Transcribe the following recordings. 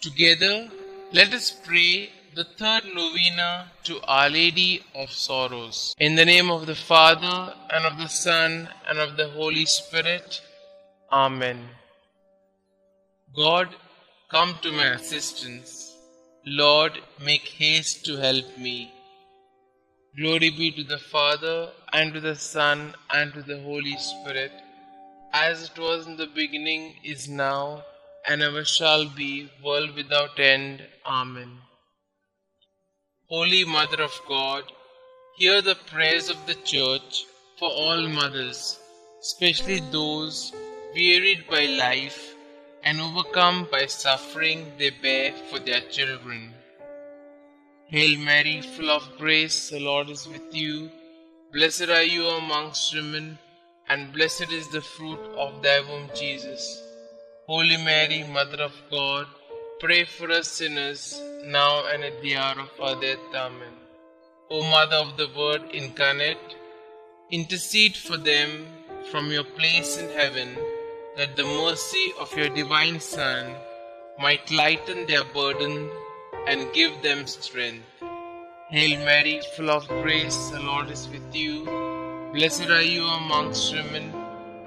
Together, let us pray the third novena to Our Lady of Sorrows. In the name of the Father, and of the Son, and of the Holy Spirit. Amen. God, come to my assistance. Lord, make haste to help me. Glory be to the Father, and to the Son, and to the Holy Spirit, as it was in the beginning, is now, and ever shall be, world without end. Amen. Holy Mother of God, hear the prayers of the Church for all mothers, especially those wearied by life and overcome by suffering they bear for their children. Hail Mary, full of grace, the Lord is with you. Blessed are you amongst women, and blessed is the fruit of thy womb, Jesus. Holy Mary, Mother of God, pray for us sinners, now and at the hour of our death. Amen. O Mother of the Word incarnate, intercede for them from your place in heaven, that the mercy of your divine Son might lighten their burden and give them strength. Hail Mary, full of grace, the Lord is with you. Blessed are you amongst women,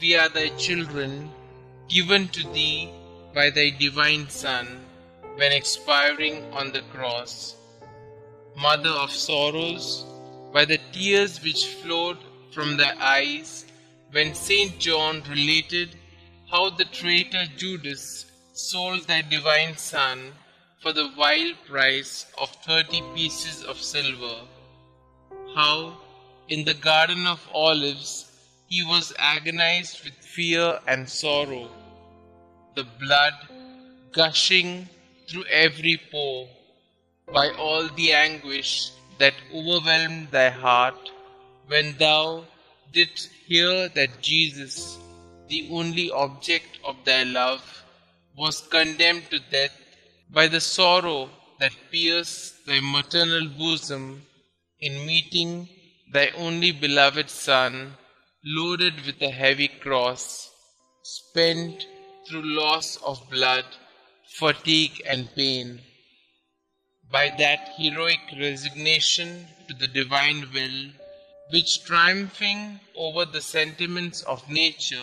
we are thy children, given to thee by thy divine Son, when expiring on the cross. Mother of sorrows, by the tears which flowed from thy eyes, when Saint John related how the traitor Judas sold thy divine Son for the vile price of 30 pieces of silver, how in the Garden of Olives he was agonized with fear and sorrow, the blood gushing through every pore by all the anguish that overwhelmed thy heart when thou didst hear that Jesus, the only object of thy love, was condemned to death by the sorrow that pierced thy maternal bosom in meeting thy only beloved Son, loaded with a heavy cross, spent through loss of blood, fatigue and pain. By that heroic resignation to the divine will, which triumphing over the sentiments of nature,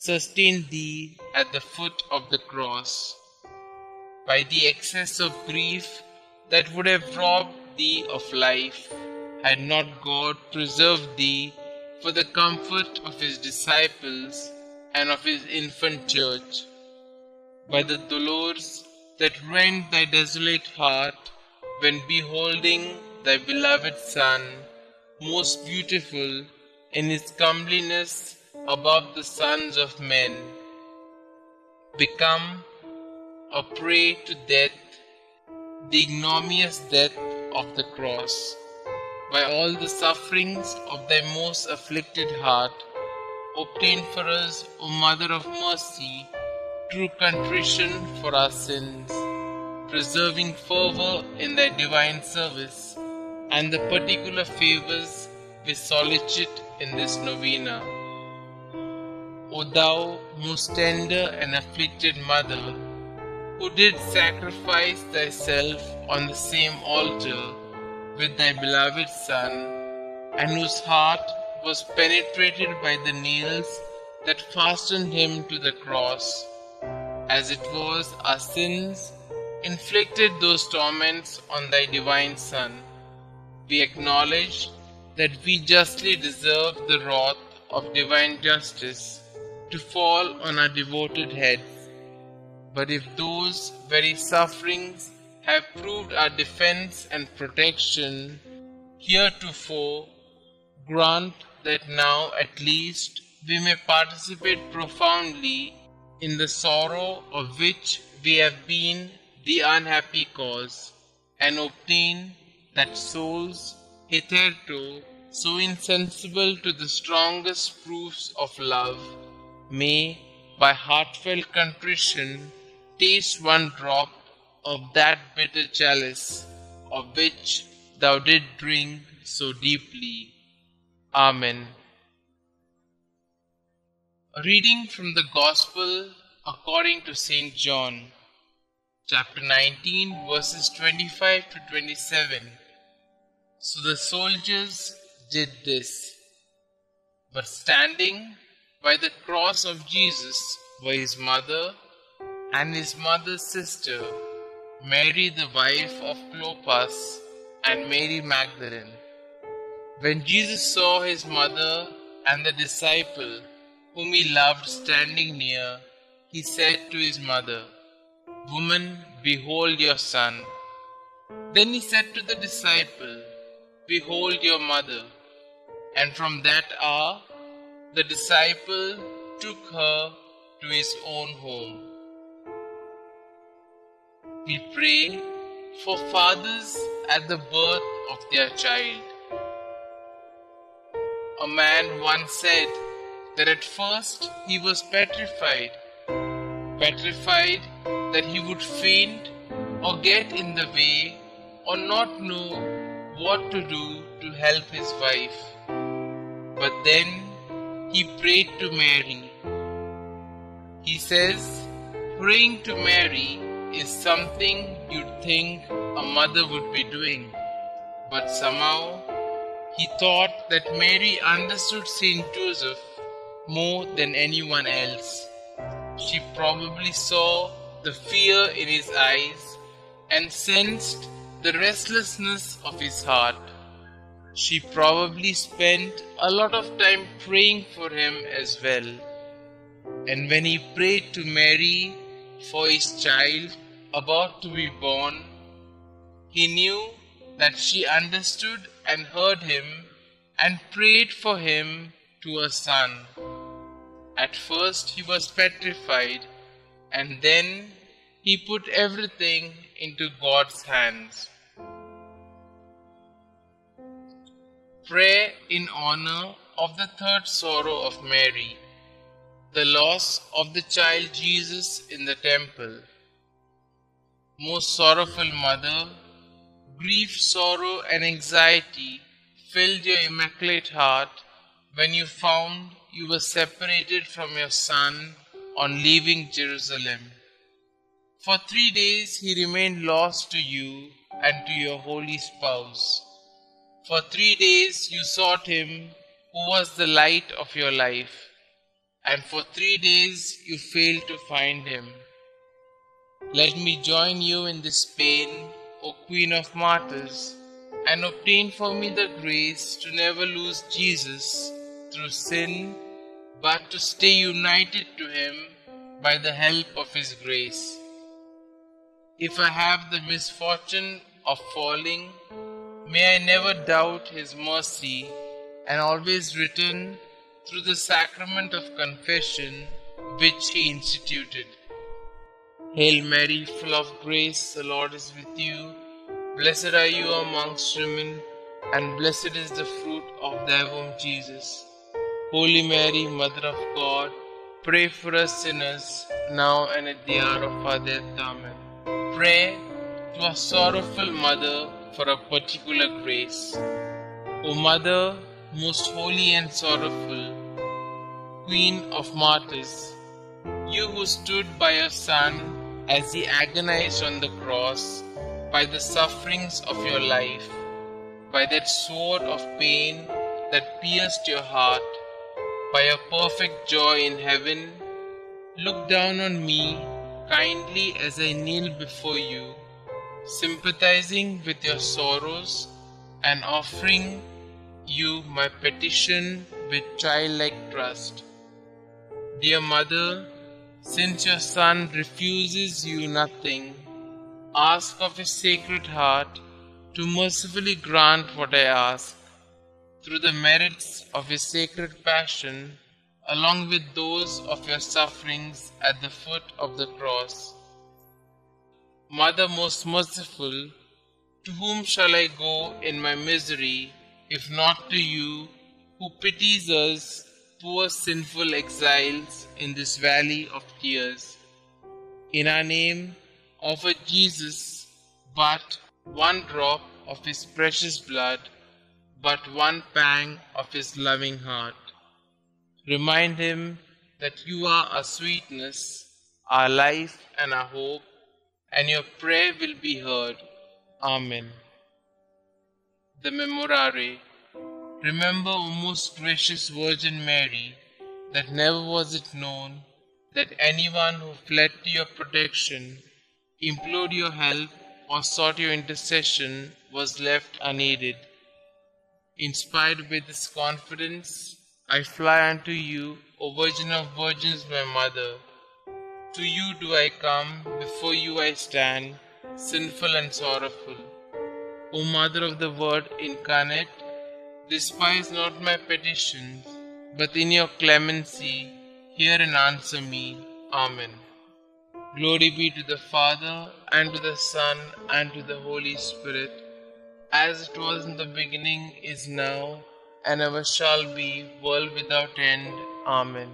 sustained thee at the foot of the cross. By the excess of grief that would have robbed thee of life, had not God preserved thee for the comfort of his disciples and of his infant church. By the dolors that rent thy desolate heart when beholding thy beloved Son, most beautiful in his comeliness above the sons of men, become a prey to death, the ignominious death of the cross. By all the sufferings of thy most afflicted heart, obtain for us, O Mother of Mercy, true contrition for our sins, preserving fervour in thy divine service, and the particular favours we solicit in this novena. O thou most tender and afflicted Mother, who did sacrifice thyself on the same altar with thy beloved Son, and whose heart was penetrated by the nails that fastened him to the cross, as it was our sins inflicted those torments on thy divine Son, we acknowledge that we justly deserve the wrath of divine justice to fall on our devoted heads. But if those very sufferings have proved our defence and protection heretofore, grant that now at least we may participate profoundly in the sorrow of which we have been the unhappy cause, and obtain that souls hitherto so insensible to the strongest proofs of love may, by heartfelt contrition, taste one drop of that bitter chalice of which thou did drink so deeply. Amen. A reading from the Gospel according to St. John, chapter 19, verses 25 to 27. So the soldiers did this, but standing by the cross of Jesus were his mother and his mother's sister, Mary the wife of Clopas, and Mary Magdalene. When Jesus saw his mother and the disciple whom he loved standing near, he said to his mother, "Woman, behold your son." Then he said to the disciple, "Behold your mother." And from that hour, the disciple took her to his own home. We pray for fathers at the birth of their child. A man once said that at first he was petrified that he would faint or get in the way or not know what to do to help his wife. But then he prayed to Mary. He says, praying to Mary is something you'd think a mother would be doing, but somehow he thought that Mary understood Saint Joseph more than anyone else. She probably saw the fear in his eyes and sensed the restlessness of his heart. She probably spent a lot of time praying for him as well. And when he prayed to Mary for his child about to be born, he knew that she understood and heard him and prayed for him to her son. At first he was petrified, and then he put everything into God's hands. Prayer in honor of the third sorrow of Mary, the loss of the child Jesus in the temple. Most sorrowful Mother, grief, sorrow and anxiety filled your immaculate heart when you found you were separated from your son on leaving Jerusalem. For 3 days he remained lost to you and to your holy spouse. For 3 days you sought him who was the light of your life. And for 3 days you failed to find him. Let me join you in this pain, O Queen of Martyrs, and obtain for me the grace to never lose Jesus through sin, but to stay united to him by the help of his grace. If I have the misfortune of falling, may I never doubt his mercy and always return through the sacrament of confession which he instituted. Hail Mary, full of grace, the Lord is with you. Blessed are you amongst women, and blessed is the fruit of thy womb, Jesus. Holy Mary, Mother of God, pray for us sinners, now and at the hour of our death. Amen. Pray to our sorrowful Mother for a particular grace. O Mother, most holy and sorrowful, Queen of Martyrs, you who stood by your Son as he agonized on the cross, by the sufferings of your life, by that sword of pain that pierced your heart, by your perfect joy in heaven, look down on me kindly as I kneel before you, sympathizing with your sorrows and offering you my petition with childlike trust. Dear Mother, since your Son refuses you nothing, ask of his Sacred Heart to mercifully grant what I ask. Through the merits of his Sacred Passion, along with those of your sufferings at the foot of the cross, Mother most merciful, to whom shall I go in my misery, if not to you, who pities us, poor sinful exiles, in this valley of tears? In our name, offer Jesus but one drop of his precious blood, but one pang of his loving heart. Remind him that you are our sweetness, our life and our hope, and your prayer will be heard. Amen. The Memorare. Remember, O most gracious Virgin Mary, that never was it known that anyone who fled to your protection, implored your help, or sought your intercession was left unaided. Inspired with this confidence, I fly unto you, O Virgin of Virgins, my Mother. To you do I come, before you I stand, sinful and sorrowful. O Mother of the Word incarnate, despise not my petitions, but in your clemency, hear and answer me. Amen. Glory be to the Father, and to the Son, and to the Holy Spirit, as it was in the beginning, is now, and ever shall be, world without end. Amen.